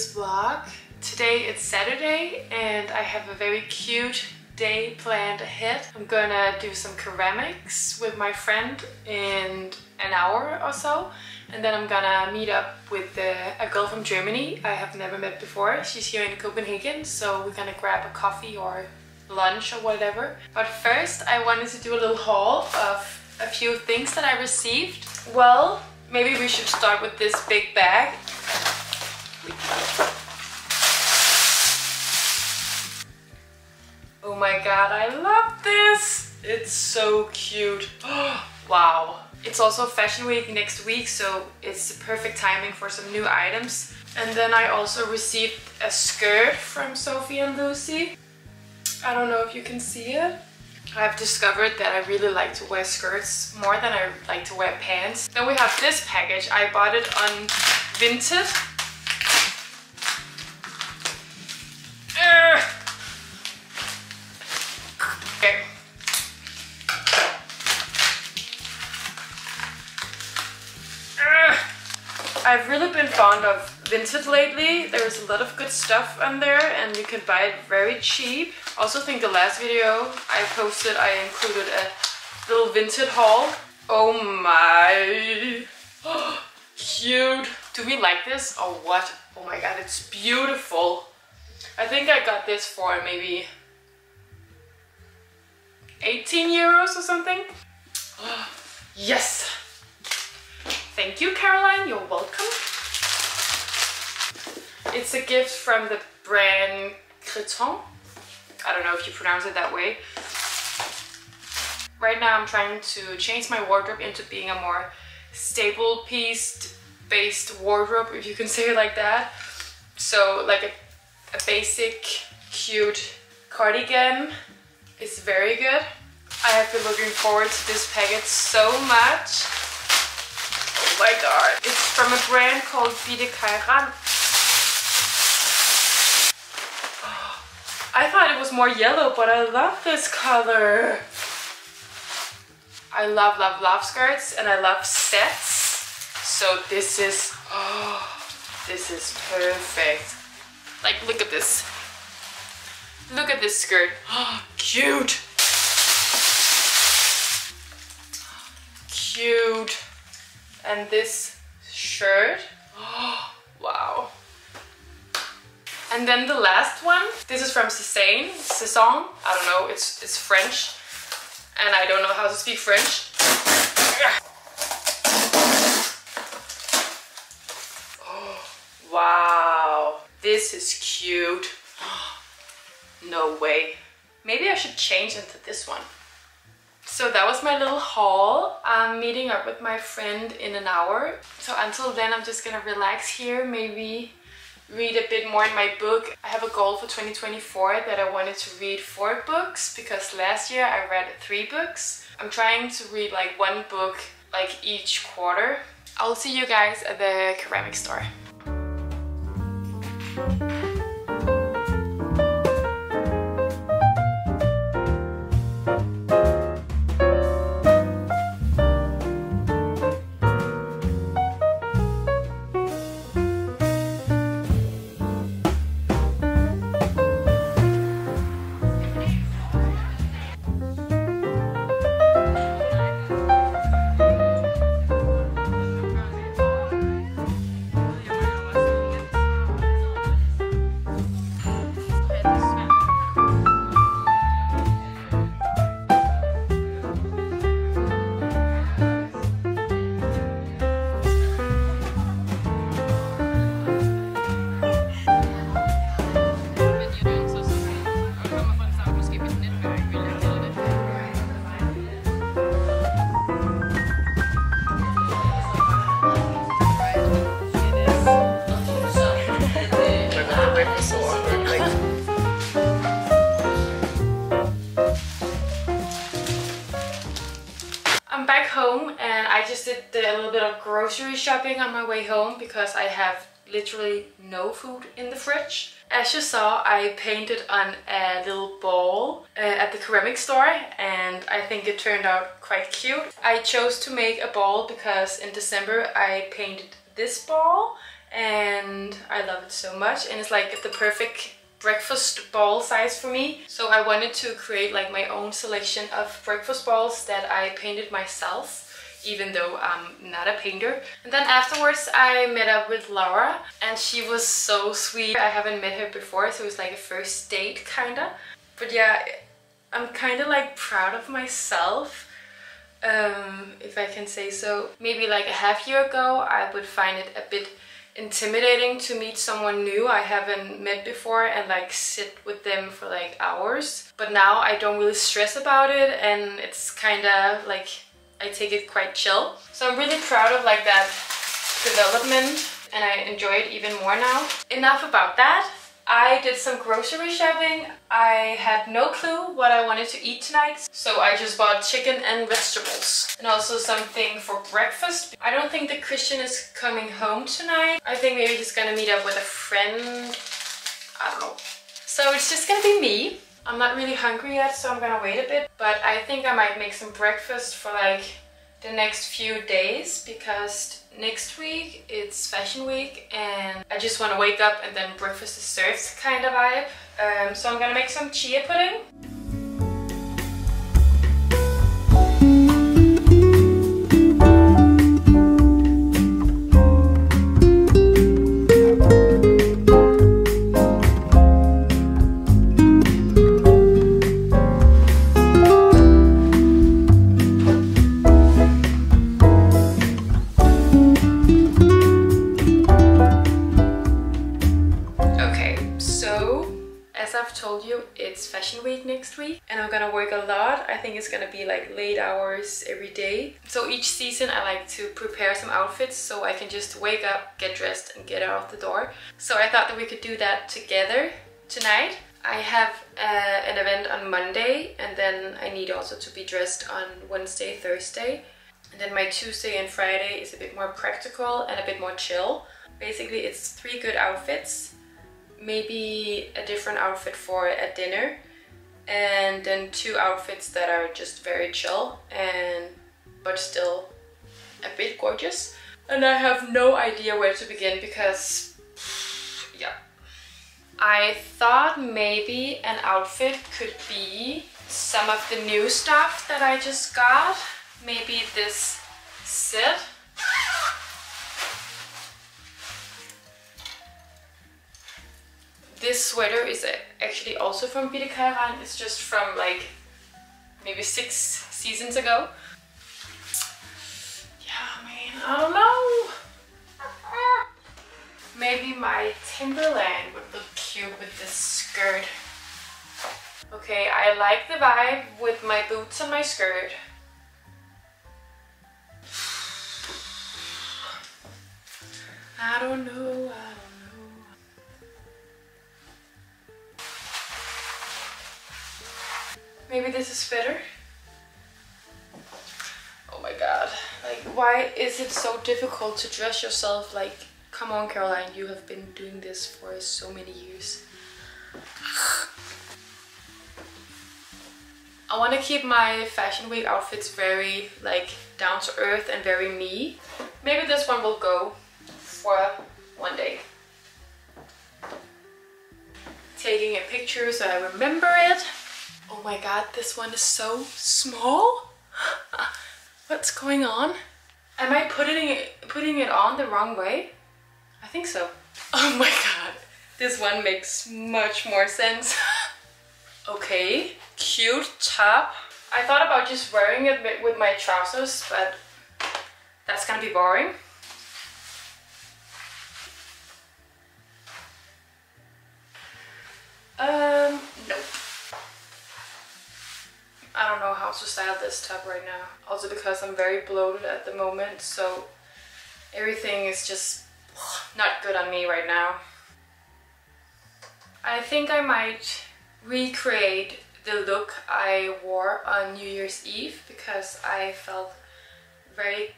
this vlog. Today it's Saturday and I have a very cute day planned ahead. I'm gonna do some ceramics with my friend in an hour or so, and then I'm gonna meet up with a girl from Germany I have never met before. She's here in Copenhagen, so we're gonna grab a coffee or lunch or whatever. But first I wanted to do a little haul of a few things that I received. Well, maybe we should start with this big bag. Oh my god, I love this! It's so cute. Wow. It's also Fashion Week next week, so it's the perfect timing for some new items. And then I also received a skirt from Sophie and Lucy. I don't know if you can see it. I've discovered that I really like to wear skirts more than I like to wear pants. Then we have this package. I bought it on Vinted. Okay. I've really been fond of Vinted lately. There's a lot of good stuff on there and you can buy it very cheap. Also think the last video I posted, I included a little Vinted haul. Oh my, cute. Do we like this or what? Oh my god, it's beautiful. I think I got this for maybe 18 euros or something. Yes. Thank you, Caroline, you're welcome. It's a gift from the brand Creton. I don't know if you pronounce it that way. Right now I'm trying to change my wardrobe into being a more staple piece based wardrobe, if you can say it like that. So like a basic cute cardigan is very good. I have been looking forward to this package so much. Oh my god. It's from a brand called Bitte Kai Rand. I thought it was more yellow, but I love this color. I love, love, love skirts, and I love sets. So this is perfect. Like, look at this. Look at this skirt. Oh, cute. Cute. And this shirt. Oh, wow. And then the last one, this is from Cézanne. Cézanne, I don't know, it's French. And I don't know how to speak French. Oh, wow, this is cute. No way. Maybe I should change into this one. So that was my little haul. I'm meeting up with my friend in an hour. So until then, I'm just gonna relax here, maybe read a bit more in my book. I have a goal for 2024 that I wanted to read 4 books, because last year I read 3 books. I'm trying to read like 1 book like each quarter. I'll see you guys at the ceramic store. Grocery shopping on my way home because I have literally no food in the fridge. As you saw, I painted on a little ball at the ceramic store and I think it turned out quite cute. I chose to make a ball because in December I painted this ball and I love it so much, and it's like the perfect breakfast bowl size for me. So I wanted to create like my own selection of breakfast bowls that I painted myself, even though I'm not a painter. And then afterwards I met up with Laura, and she was so sweet. I haven't met her before, so it was like a first date kinda. But yeah, I'm kinda like proud of myself, if I can say so. Maybe like a half year ago I would find it a bit intimidating to meet someone new I haven't met before and like sit with them for like hours. But now I don't really stress about it, and it's kinda like I take it quite chill. So I'm really proud of like that development, and I enjoy it even more now. Enough about that. I did some grocery shopping. I had no clue what I wanted to eat tonight, so I just bought chicken and vegetables, and also something for breakfast. I don't think that Christian is coming home tonight. I think maybe he's gonna meet up with a friend. I don't know. So it's just gonna be me. I'm not really hungry yet, so I'm gonna wait a bit, but I think I might make some breakfast for like the next few days, because next week it's fashion week and I just want to wake up and then breakfast is served kind of vibe. So I'm gonna make some chia pudding. It's gonna be like late hours every day, so each season I like to prepare some outfits so I can just wake up, get dressed, and get out the door. So I thought that we could do that together tonight. I have an event on Monday, and then I need also to be dressed on Wednesday, Thursday, and then my Tuesday and Friday is a bit more practical and a bit more chill. Basically it's 3 good outfits, maybe a different outfit for a dinner, and then 2 outfits that are just very chill and but still a bit gorgeous. And I have no idea where to begin because yeah, I thought maybe an outfit could be some of the new stuff that I just got, maybe this set. This sweater is actually also from Bitte Kai Rand. It's just from like maybe 6 seasons ago. Yeah, man, I don't know. Maybe my Timberland would look cute with this skirt. Okay, I like the vibe with my boots and my skirt. I don't know. Maybe this is better. Oh my god. Like, why is it so difficult to dress yourself? Like, come on, Caroline, you have been doing this for so many years. I want to keep my fashion week outfits very, like, down to earth and very me. Maybe this one will go for one day. Taking a picture so I remember it. Oh my god, this one is so small. What's going on? Am I putting it on the wrong way? I think so. Oh my god, this one makes much more sense. Okay, cute top. I thought about just wearing it with my trousers, but that's gonna be boring. Nope. I don't know how to style this top right now. Also because I'm very bloated at the moment, so everything is just not good on me right now. I think I might recreate the look I wore on New Year's Eve because I felt very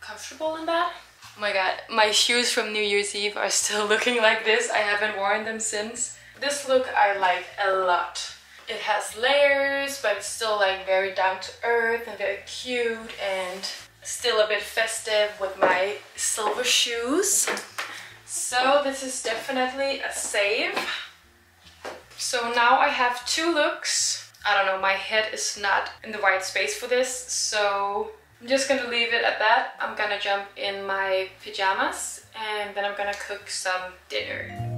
comfortable in that. Oh my god, my shoes from New Year's Eve are still looking like this. I haven't worn them since. This look I like a lot. It has layers, but it's still like very down to earth and very cute and still a bit festive with my silver shoes. So this is definitely a save. So now I have two looks. I don't know, my head is not in the right space for this, so I'm just gonna leave it at that. I'm gonna jump in my pajamas and then I'm gonna cook some dinner.